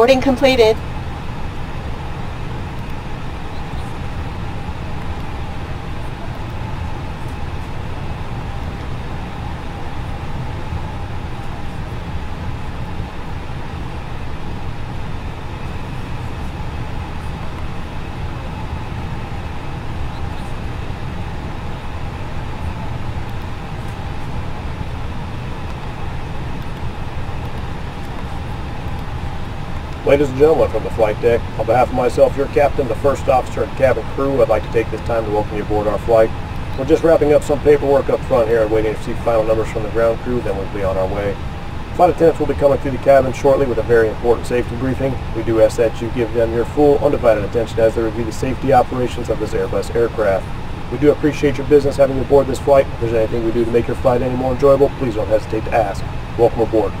Boarding completed. Ladies and gentlemen, from the flight deck, on behalf of myself, your captain, the first officer, and cabin crew, I'd like to take this time to welcome you aboard our flight. We're just wrapping up some paperwork up front here and waiting to see final numbers from the ground crew, then we'll be on our way. Flight attendants will be coming through the cabin shortly with a very important safety briefing. We do ask that you give them your full, undivided attention as they review the safety operations of this Airbus aircraft. We do appreciate your business having you aboard this flight. If there's anything we do to make your flight any more enjoyable, please don't hesitate to ask. Welcome aboard.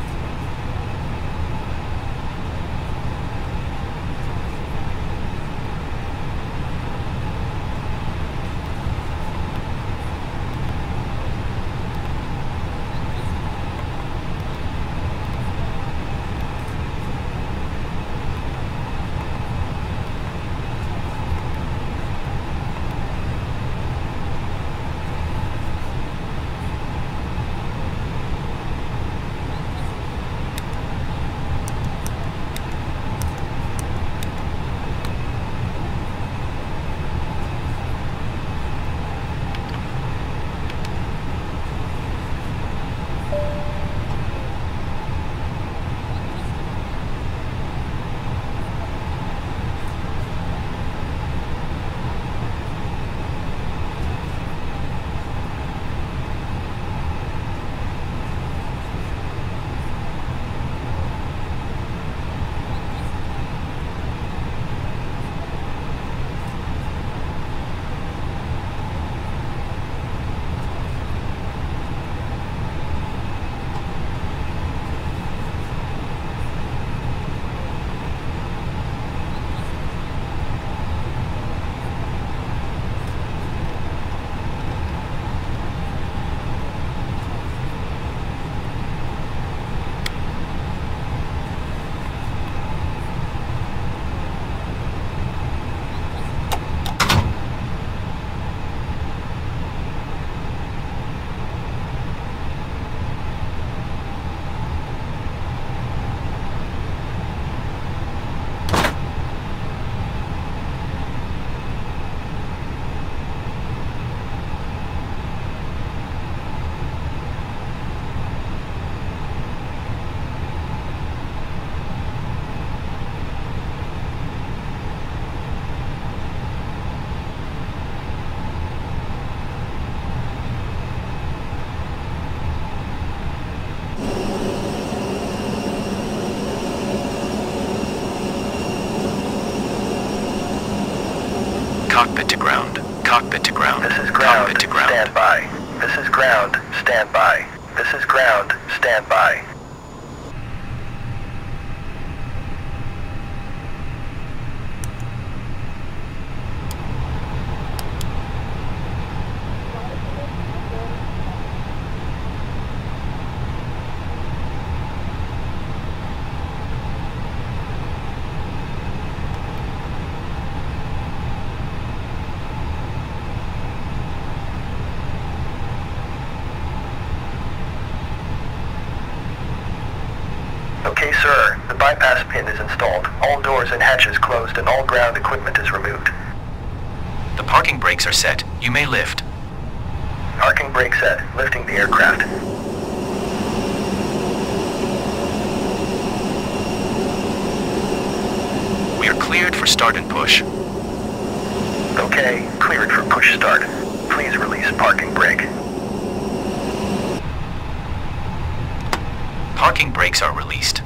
Cockpit to ground. Cockpit to ground. This is ground. Cockpit to ground. Stand by. This is ground. Stand by. This is ground. Stand by. Okay, sir. The bypass pin is installed. All doors and hatches closed and all ground equipment is removed. The parking brakes are set. You may lift. Parking brake set. Lifting the aircraft. We are cleared for start and push. Okay, cleared for push start. Please release parking brake. Parking brakes are released.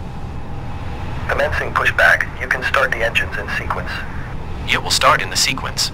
Commencing pushback. You can start the engines in sequence. It will start in the sequence.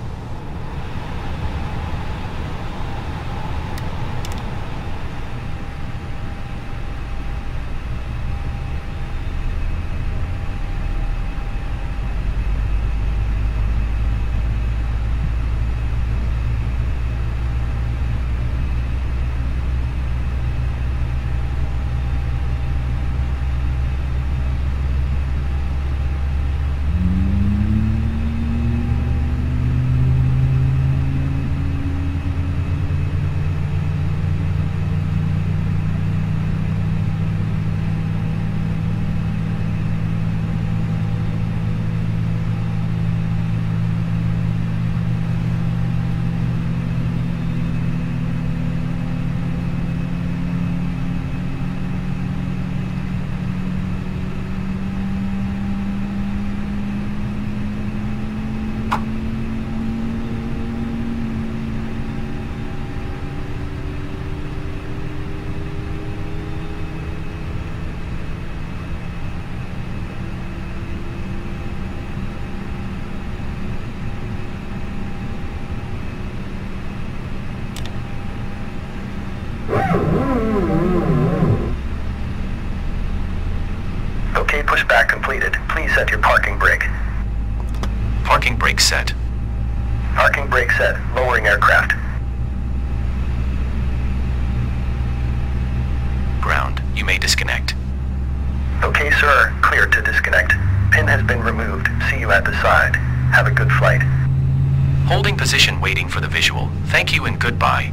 set your parking brake. Parking brake set. Parking brake set. Lowering aircraft. Ground, you may disconnect. Okay, sir. Clear to disconnect. Pin has been removed. See you at the side. Have a good flight. Holding position waiting for the visual. Thank you and goodbye.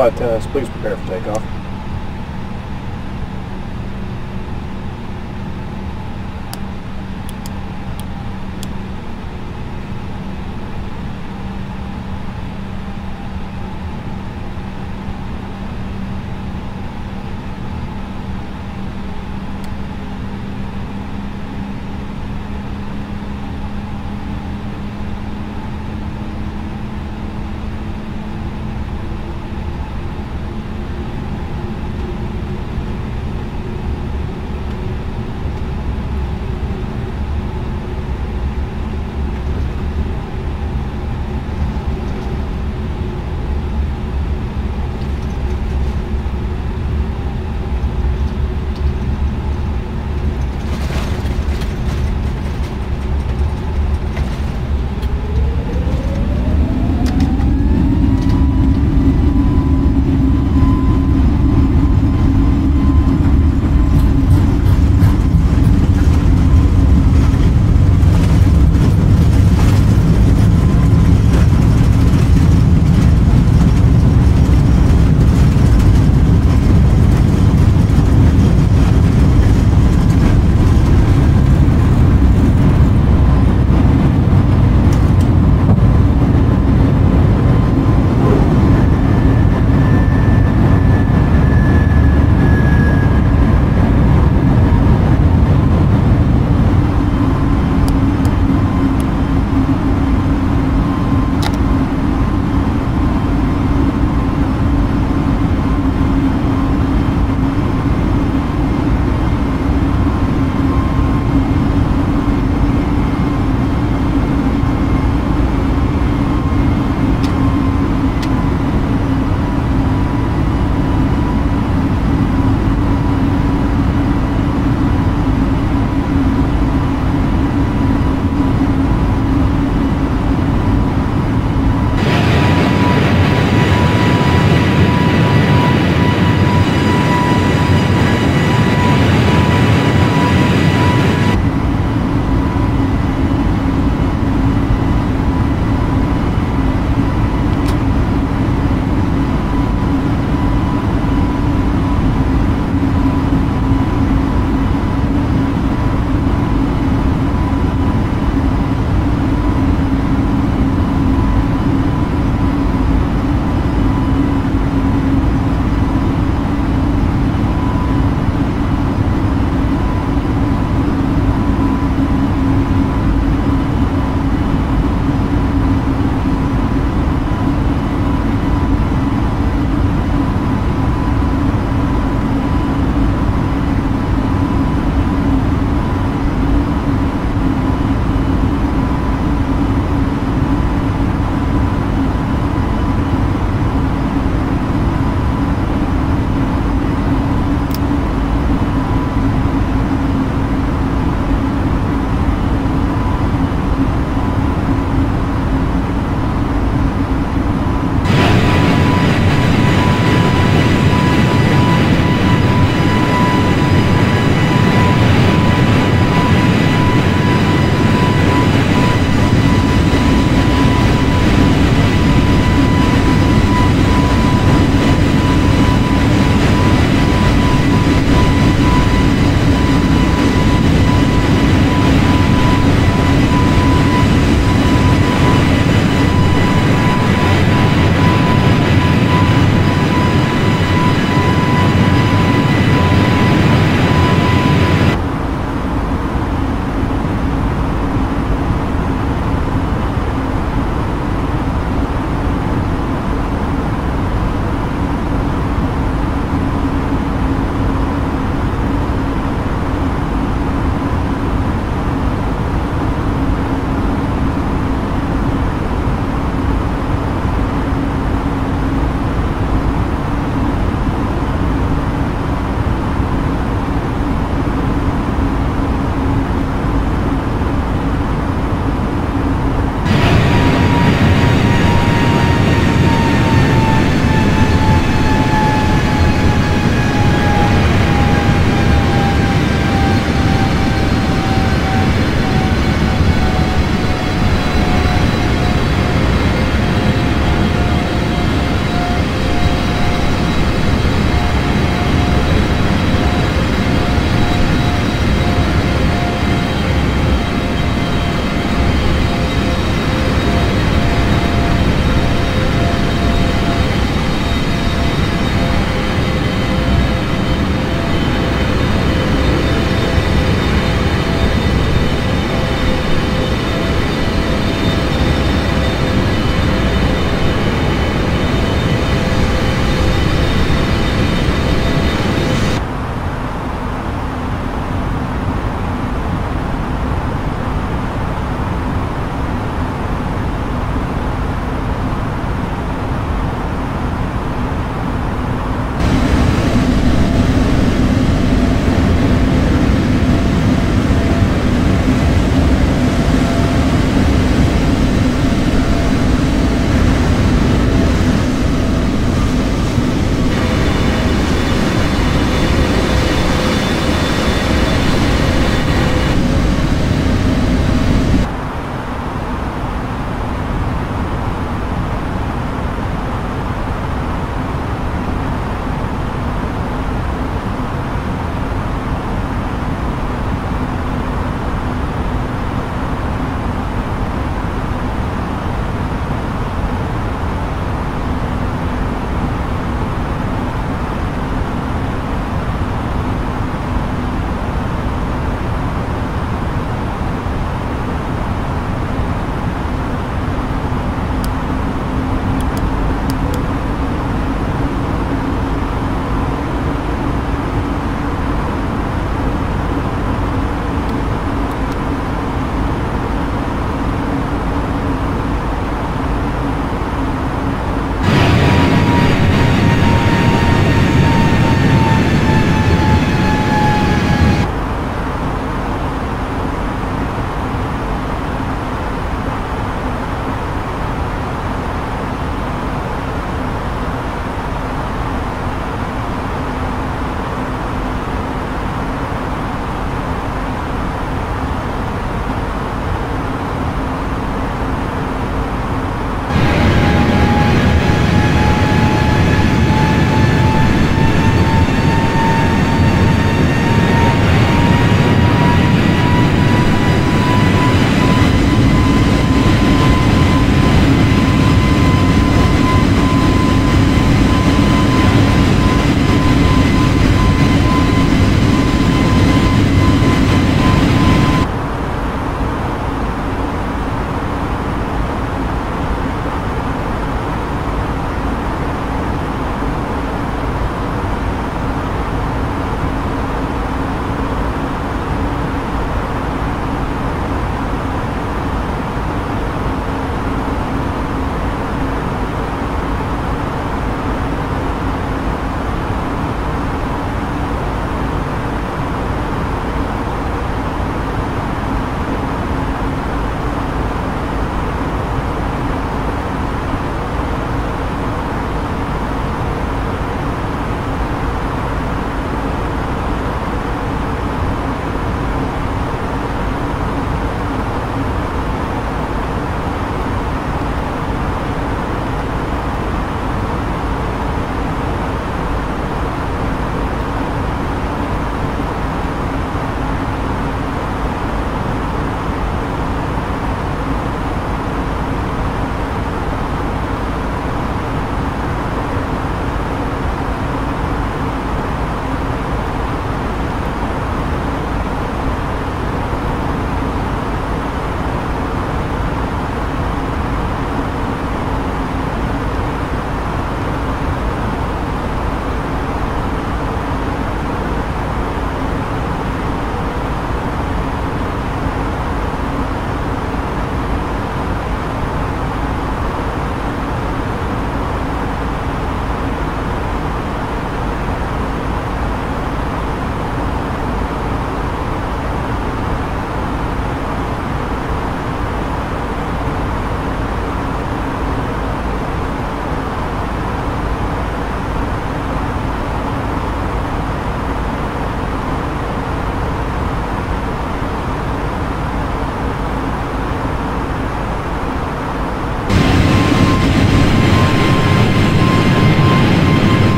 flight attendants, please prepare for takeoff.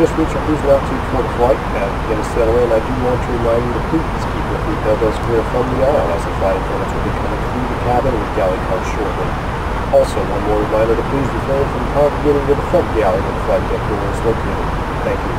just reach our cruise altitude for the flight path and begin to settle in. I do want to remind you to please keep your feet elbows clear from the aisle as the flight attendants will be coming through the cabin with galley cars shortly. Also, one more reminder to please refrain from congregating to the front galley where the flight deck door is located. Thank you.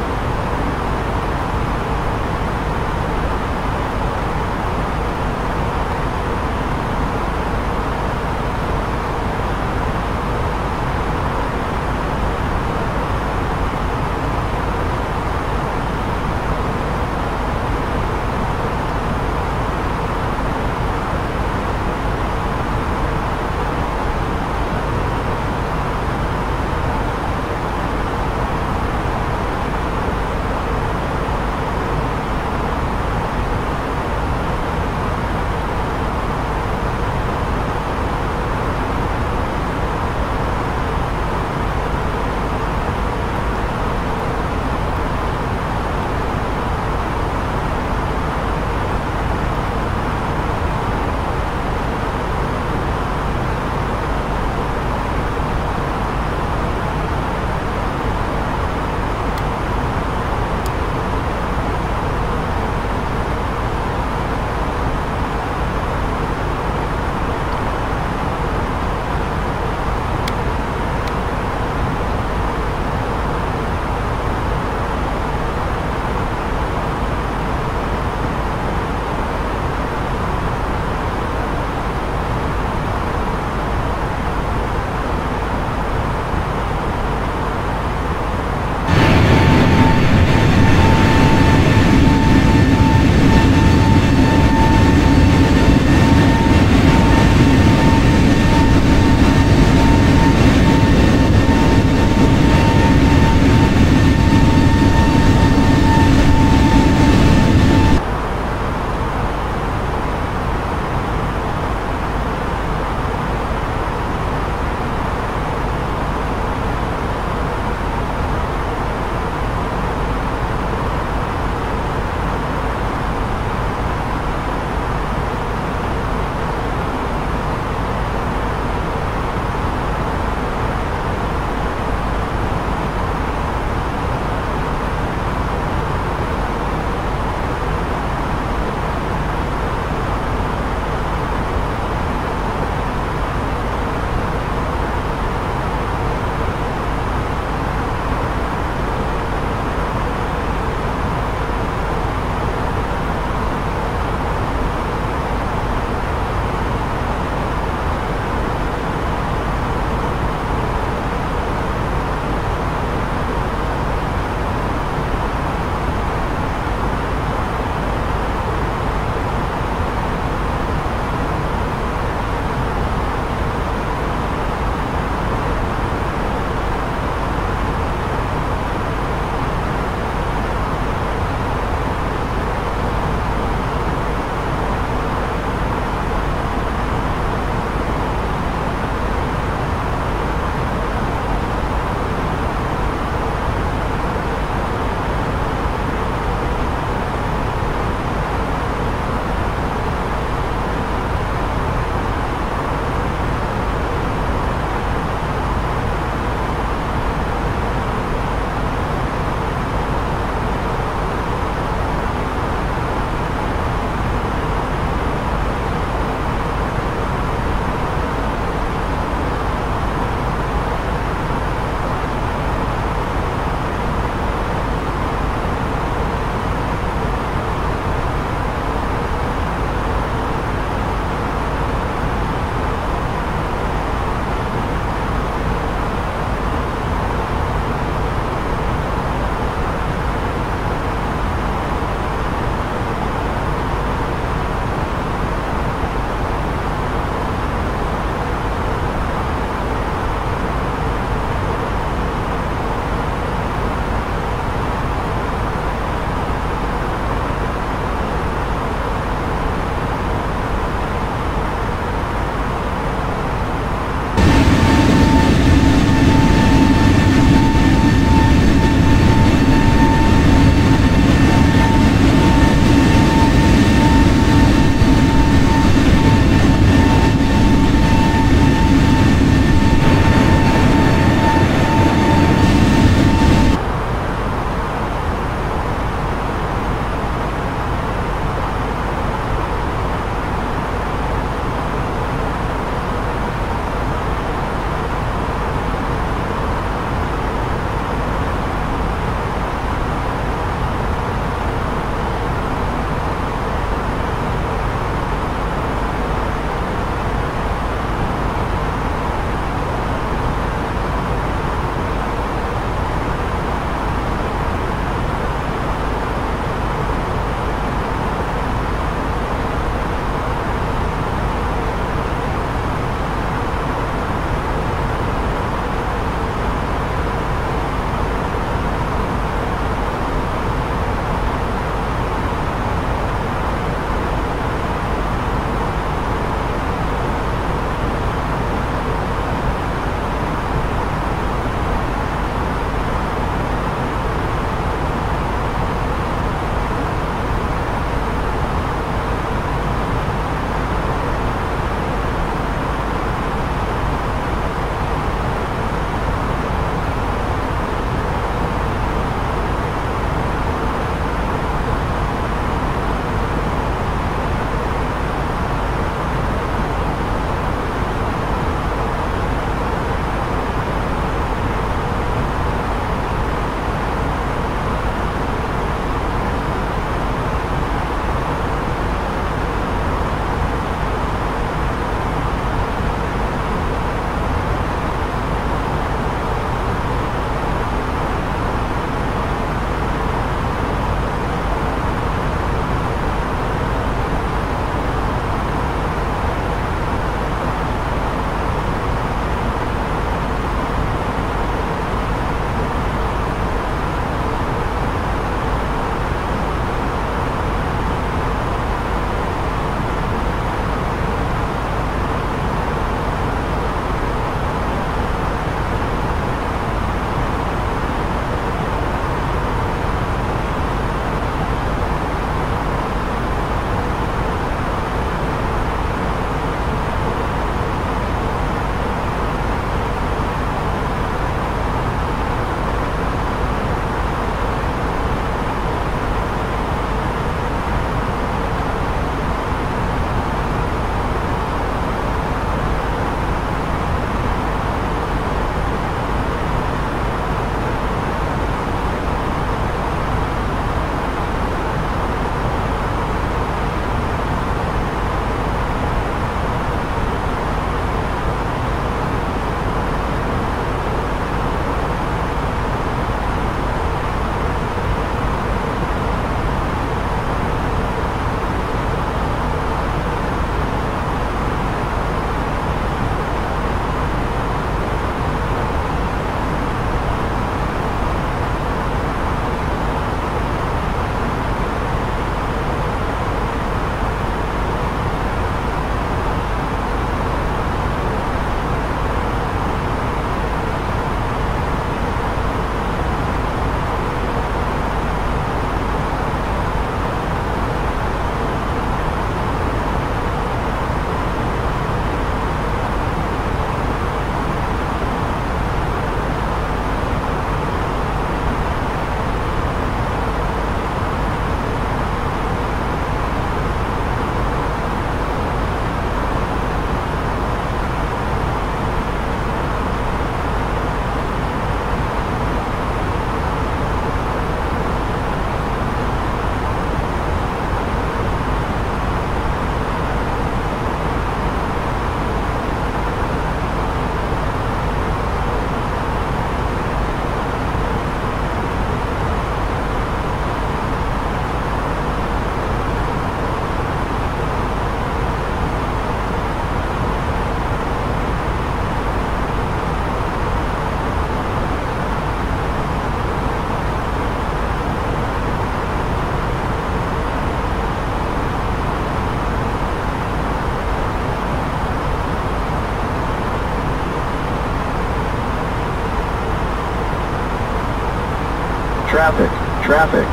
Traffic. Traffic.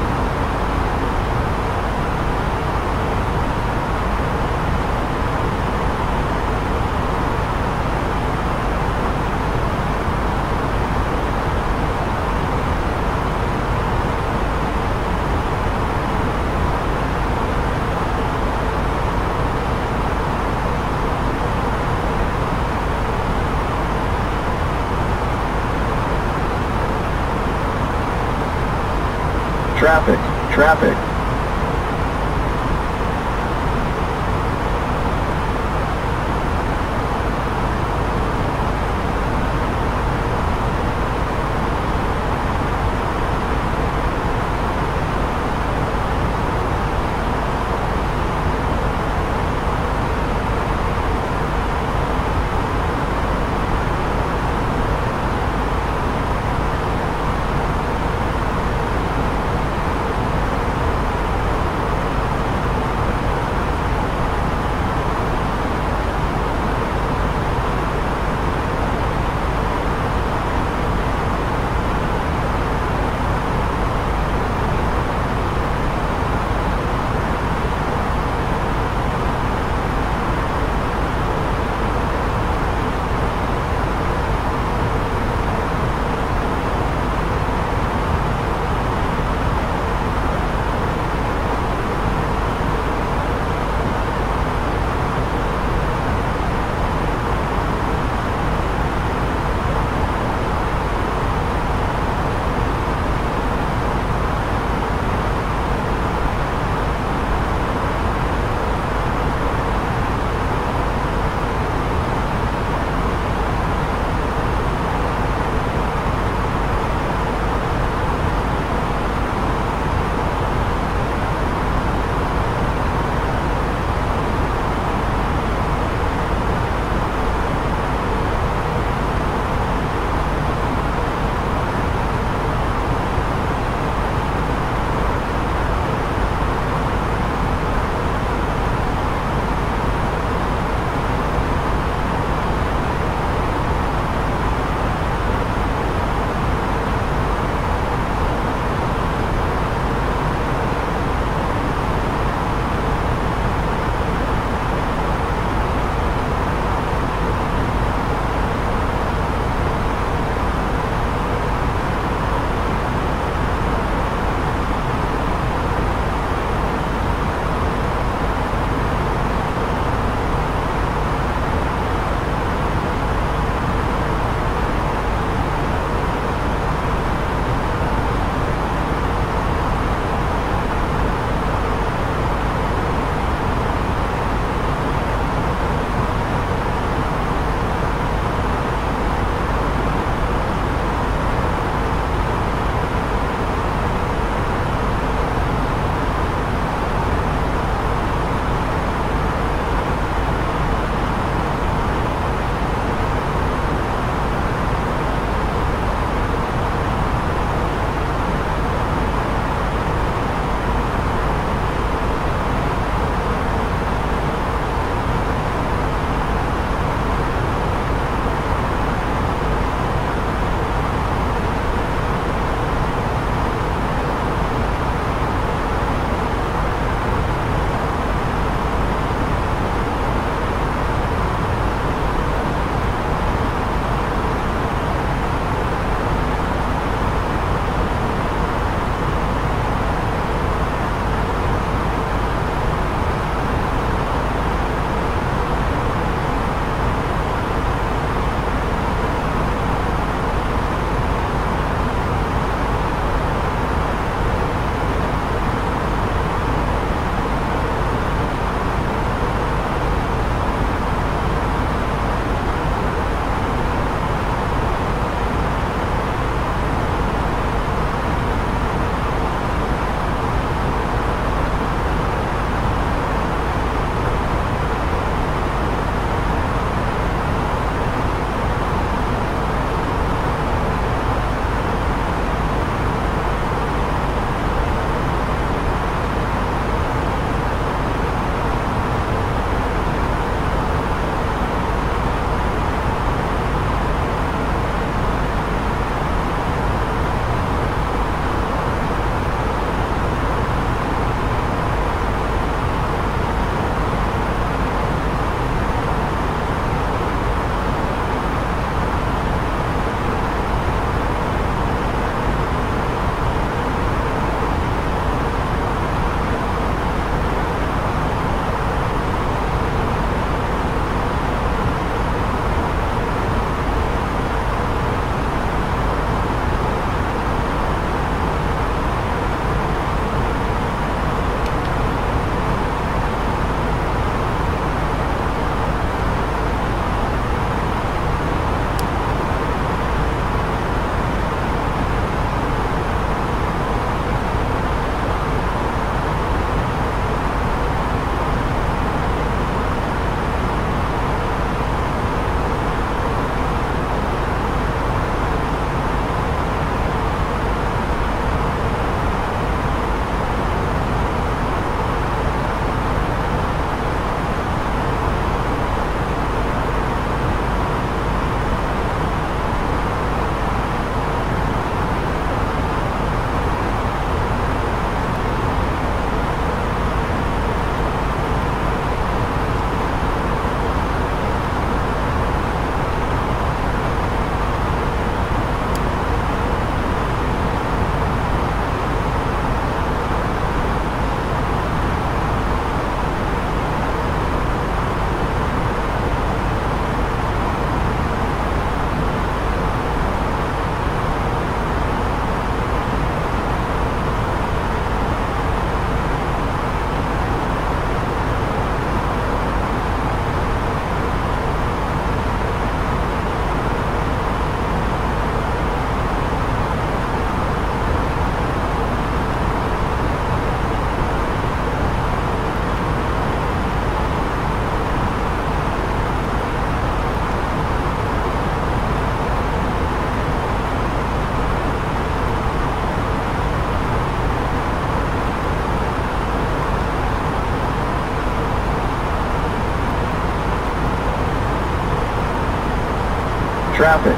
Traffic.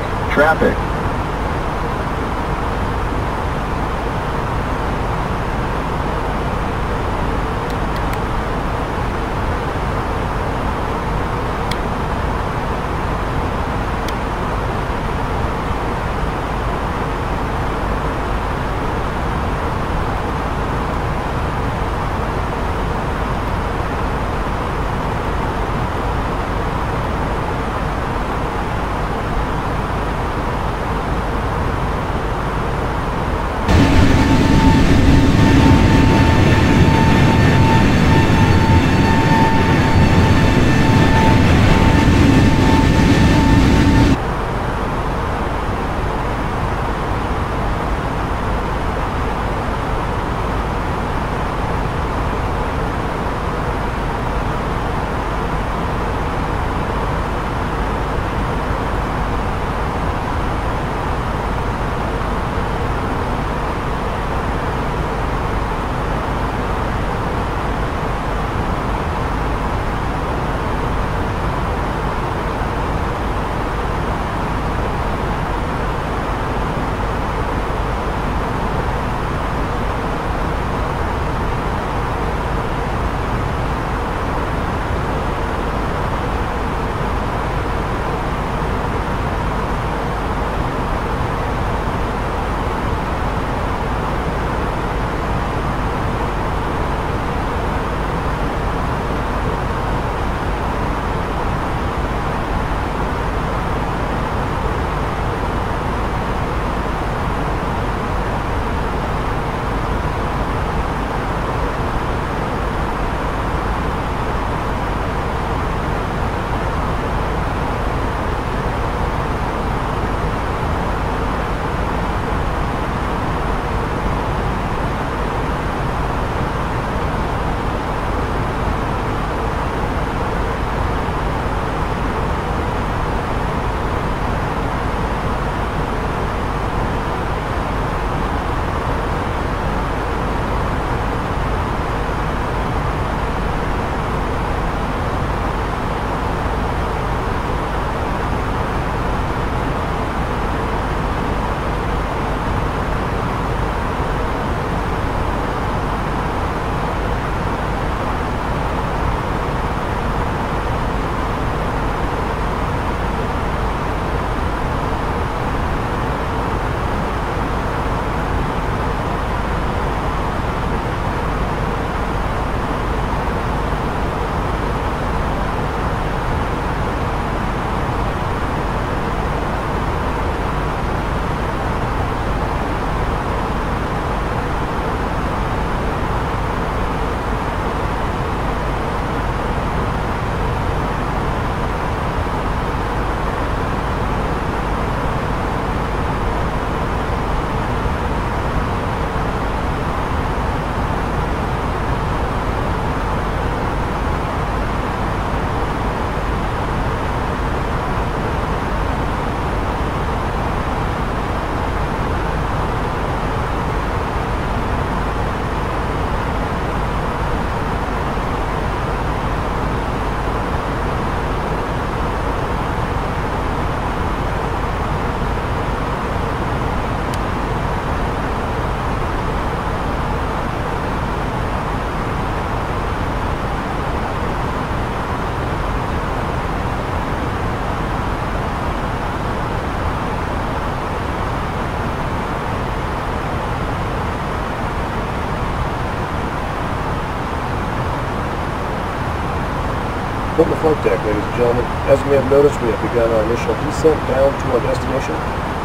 Welcome to Flight Deck, ladies and gentlemen. As you may have noticed, we have begun our initial descent down to our destination.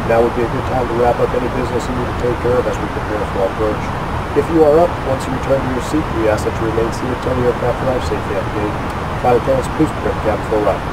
Now would be a good time to wrap up any business you need to take care of as we prepare for our approach. If you are up, once you return to your seat, we ask that you remain seated until the aircraft arrives safely at the gate. Flight attendants, please prepare the cabin for a ride.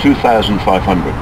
2,500.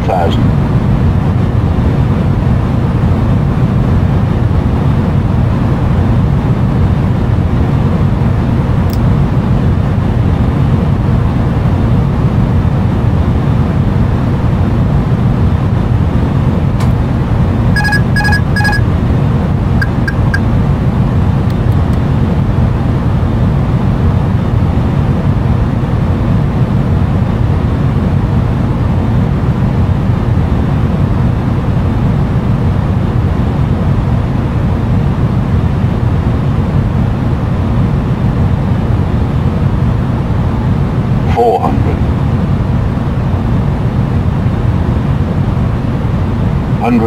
1,000.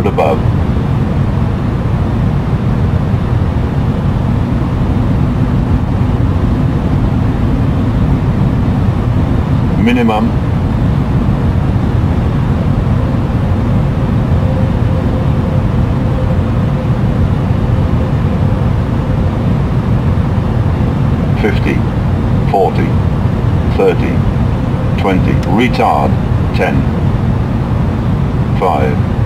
Above. 50, 40, 30, 20, retard, 10, 5,